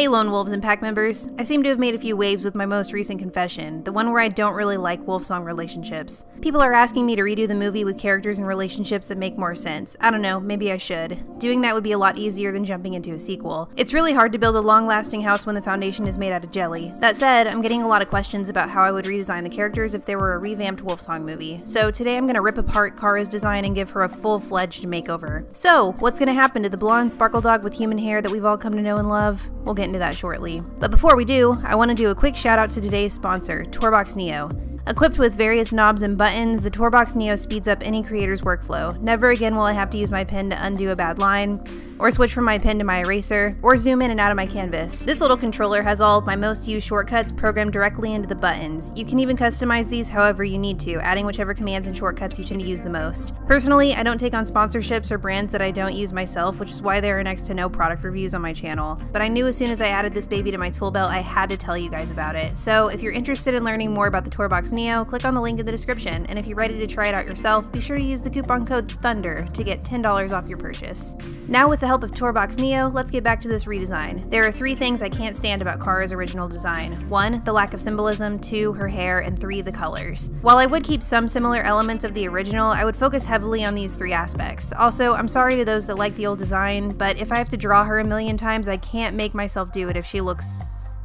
Hey Lone Wolves and Pack members, I seem to have made a few waves with my most recent confession, the one where I don't really like Wolf Song relationships. People are asking me to redo the movie with characters and relationships that make more sense. I don't know, maybe I should. Doing that would be a lot easier than jumping into a sequel. It's really hard to build a long-lasting house when the foundation is made out of jelly. That said, I'm getting a lot of questions about how I would redesign the characters if there were a revamped Wolf Song movie. So today I'm gonna rip apart Kara's design and give her a full-fledged makeover. So, what's gonna happen to the blonde sparkle dog with human hair that we've all come to know and love? We'll get into that shortly. But before we do, I want to do a quick shout out to today's sponsor, TourBox Neo. Equipped with various knobs and buttons, the TourBox Neo speeds up any creator's workflow. Never again will I have to use my pen to undo a bad line, or switch from my pen to my eraser, or zoom in and out of my canvas. This little controller has all of my most used shortcuts programmed directly into the buttons. You can even customize these however you need to, adding whichever commands and shortcuts you tend to use the most. Personally, I don't take on sponsorships or brands that I don't use myself, which is why there are next to no product reviews on my channel. But I knew as soon as I added this baby to my tool belt, I had to tell you guys about it. So if you're interested in learning more about the TourBox Neo, click on the link in the description, and if you're ready to try it out yourself, be sure to use the coupon code THUNDER to get $10 off your purchase. Now with the help of TourBox Neo, let's get back to this redesign. There are three things I can't stand about Kara's original design. 1, the lack of symbolism, 2, her hair, and 3, the colors. While I would keep some similar elements of the original, I would focus heavily on these three aspects. Also, I'm sorry to those that like the old design, but if I have to draw her a million times, I can't make myself do it if she looks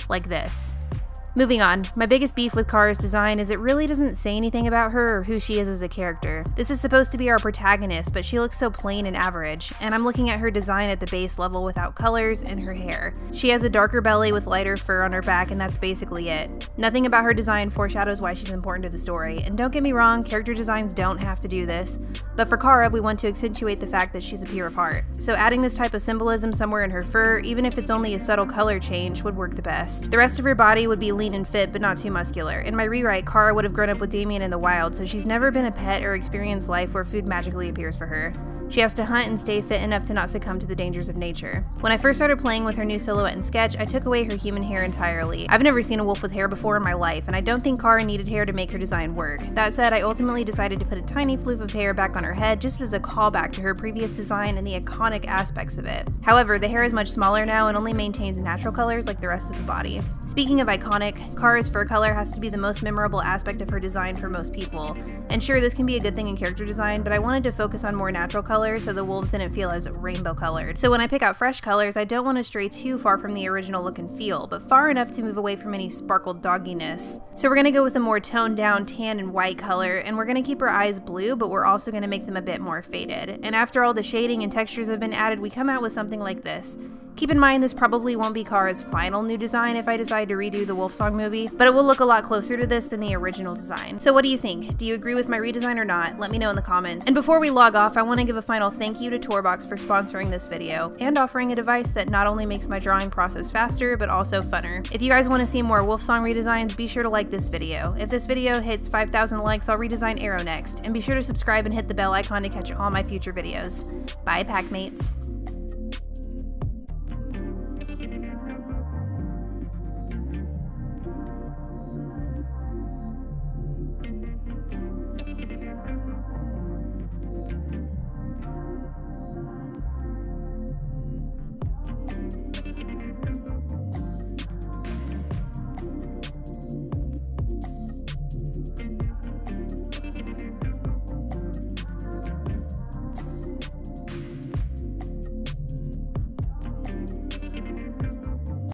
like this. Moving on, my biggest beef with Kara's design is it really doesn't say anything about her or who she is as a character. This is supposed to be our protagonist, but she looks so plain and average, and I'm looking at her design at the base level without colors and her hair. She has a darker belly with lighter fur on her back, and that's basically it. Nothing about her design foreshadows why she's important to the story, and don't get me wrong, character designs don't have to do this, but for Kara, we want to accentuate the fact that she's a pure of heart. So adding this type of symbolism somewhere in her fur, even if it's only a subtle color change, would work the best. The rest of her body would be lean and fit, but not too muscular. In my rewrite, Kara would have grown up with Damien in the wild, so she's never been a pet or experienced life where food magically appears for her. She has to hunt and stay fit enough to not succumb to the dangers of nature. When I first started playing with her new silhouette and sketch, I took away her human hair entirely. I've never seen a wolf with hair before in my life, and I don't think Kara needed hair to make her design work. That said, I ultimately decided to put a tiny floof of hair back on her head just as a callback to her previous design and the iconic aspects of it. However, the hair is much smaller now and only maintains natural colors like the rest of the body. Speaking of iconic, Kara's fur color has to be the most memorable aspect of her design for most people. And sure, this can be a good thing in character design, but I wanted to focus on more natural colors so the wolves didn't feel as rainbow colored. So when I pick out fresh colors, I don't want to stray too far from the original look and feel, but far enough to move away from any sparkled dogginess. So we're going to go with a more toned down tan and white color, and we're going to keep her eyes blue, but we're also going to make them a bit more faded. And after all the shading and textures have been added, we come out with something like this. Keep in mind, this probably won't be Kara's final new design if I decide to redo the Wolf Song movie, but it will look a lot closer to this than the original design. So what do you think? Do you agree with my redesign or not? Let me know in the comments. And before we log off, I want to give a final thank you to TourBox for sponsoring this video and offering a device that not only makes my drawing process faster, but also funner. If you guys want to see more Wolf Song redesigns, be sure to like this video. If this video hits 5,000 likes, I'll redesign Arrow next, and be sure to subscribe and hit the bell icon to catch all my future videos. Bye, Packmates.